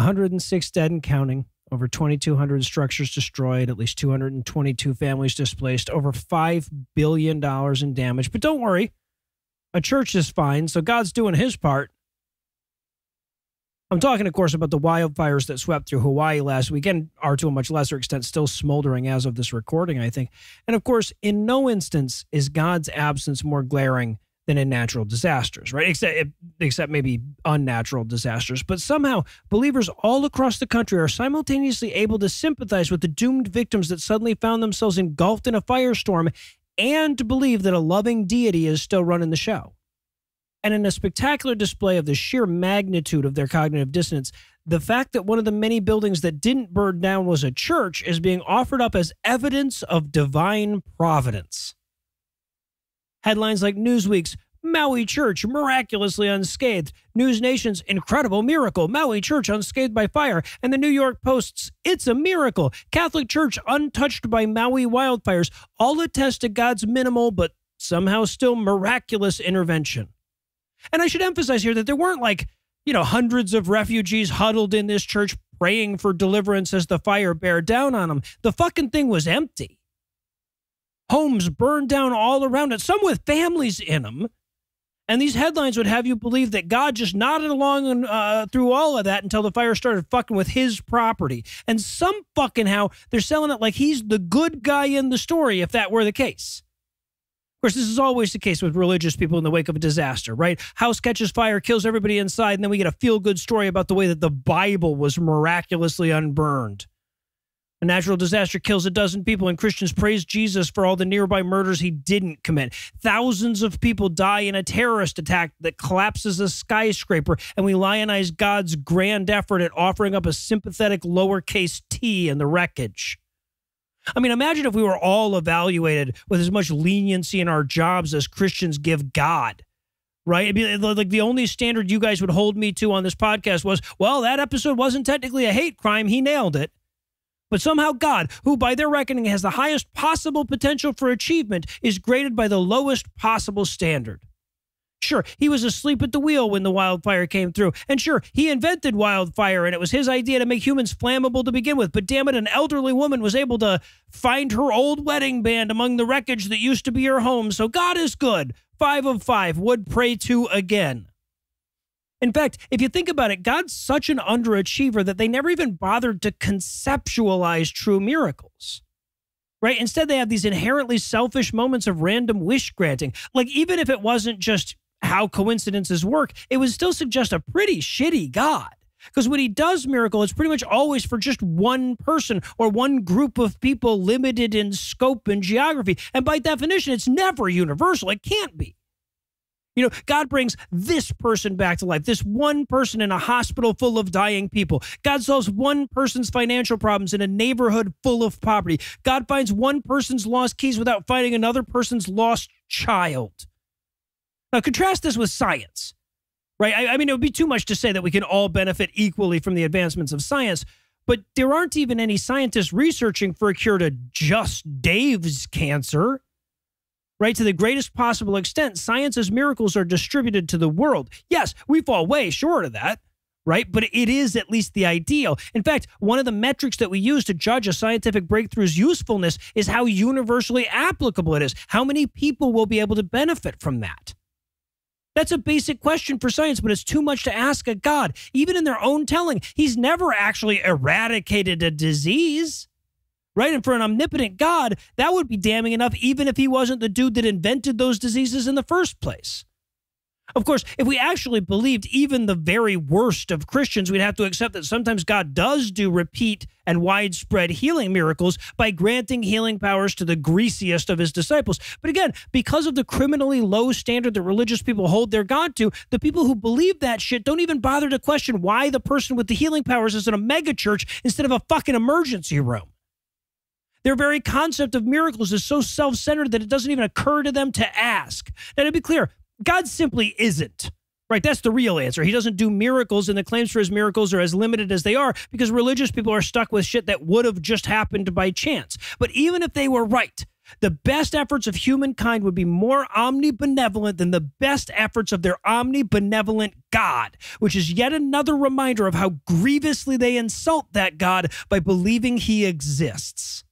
106 dead and counting, over 2,200 structures destroyed, at least 222 families displaced, over $5 billion in damage. But don't worry, a church is fine, so God's doing his part. I'm talking, of course, about the wildfires that swept through Hawaii last weekend, are to a much lesser extent still smoldering as of this recording, I think. And of course, in no instance is God's absence more glaring than in natural disasters, right? Except maybe unnatural disasters. But somehow, believers all across the country are simultaneously able to sympathize with the doomed victims that suddenly found themselves engulfed in a firestorm, and to believe that a loving deity is still running the show. And in a spectacular display of the sheer magnitude of their cognitive dissonance, the fact that one of the many buildings that didn't burn down was a church is being offered up as evidence of divine providence. Headlines like Newsweek's "Maui Church Miraculously Unscathed," News Nation's "Incredible Miracle, Maui Church Unscathed by Fire," and the New York Post's "It's a Miracle, Catholic Church Untouched by Maui Wildfires" all attest to God's minimal but somehow still miraculous intervention. And I should emphasize here that there weren't, like, you know, hundreds of refugees huddled in this church praying for deliverance as the fire bear down on them. The fucking thing was empty. Homes burned down all around it, some with families in them. And these headlines would have you believe that God just nodded along through all of that until the fire started fucking with his property. And some fucking how they're selling it like he's the good guy in the story, if that were the case. Of course, this is always the case with religious people in the wake of a disaster, right? House catches fire, kills everybody inside, and then we get a feel-good story about the way that the Bible was miraculously unburned. A natural disaster kills a dozen people, and Christians praise Jesus for all the nearby murders he didn't commit. Thousands of people die in a terrorist attack that collapses a skyscraper, and we lionize God's grand effort at offering up a sympathetic lowercase t in the wreckage. I mean, imagine if we were all evaluated with as much leniency in our jobs as Christians give God, right? It'd be like the only standard you guys would hold me to on this podcast was, well, that episode wasn't technically a hate crime. He nailed it. But somehow God, who by their reckoning has the highest possible potential for achievement, is graded by the lowest possible standard. Sure, he was asleep at the wheel when the wildfire came through. And sure, he invented wildfire, and it was his idea to make humans flammable to begin with. But damn it, an elderly woman was able to find her old wedding band among the wreckage that used to be her home. So God is good. 5 of 5 would pray to again. In fact, if you think about it, God's such an underachiever that they never even bothered to conceptualize true miracles. Right? Instead, they have these inherently selfish moments of random wish granting. Like, even if it wasn't just how coincidences work, it would still suggest a pretty shitty God. Because when he does miracle, it's pretty much always for just one person or one group of people limited in scope and geography. And by definition, it's never universal. It can't be. You know, God brings this person back to life, this one person in a hospital full of dying people. God solves one person's financial problems in a neighborhood full of poverty. God finds one person's lost keys without finding another person's lost child. Now, contrast this with science, right? I mean, it would be too much to say that we can all benefit equally from the advancements of science, but there aren't even any scientists researching for a cure to just Dave's cancer, right? To the greatest possible extent, science's miracles are distributed to the world. Yes, we fall way short of that, right? But it is at least the ideal. In fact, one of the metrics that we use to judge a scientific breakthrough's usefulness is how universally applicable it is. How many people will be able to benefit from that? That's a basic question for science, but it's too much to ask of God. Even in their own telling, he's never actually eradicated a disease, right? And for an omnipotent God, that would be damning enough even if he wasn't the dude that invented those diseases in the first place. Of course, if we actually believed even the very worst of Christians, we'd have to accept that sometimes God does do repeat and widespread healing miracles by granting healing powers to the greasiest of his disciples. But again, because of the criminally low standard that religious people hold their God to, the people who believe that shit don't even bother to question why the person with the healing powers is in a megachurch instead of a fucking emergency room. Their very concept of miracles is so self-centered that it doesn't even occur to them to ask. Now, to be clear, God simply isn't, right? That's the real answer. He doesn't do miracles, and the claims for his miracles are as limited as they are because religious people are stuck with shit that would have just happened by chance. But even if they were right, The best efforts of humankind would be more omnibenevolent than the best efforts of their omnibenevolent God, which is yet another reminder of how grievously they insult that God by believing he exists.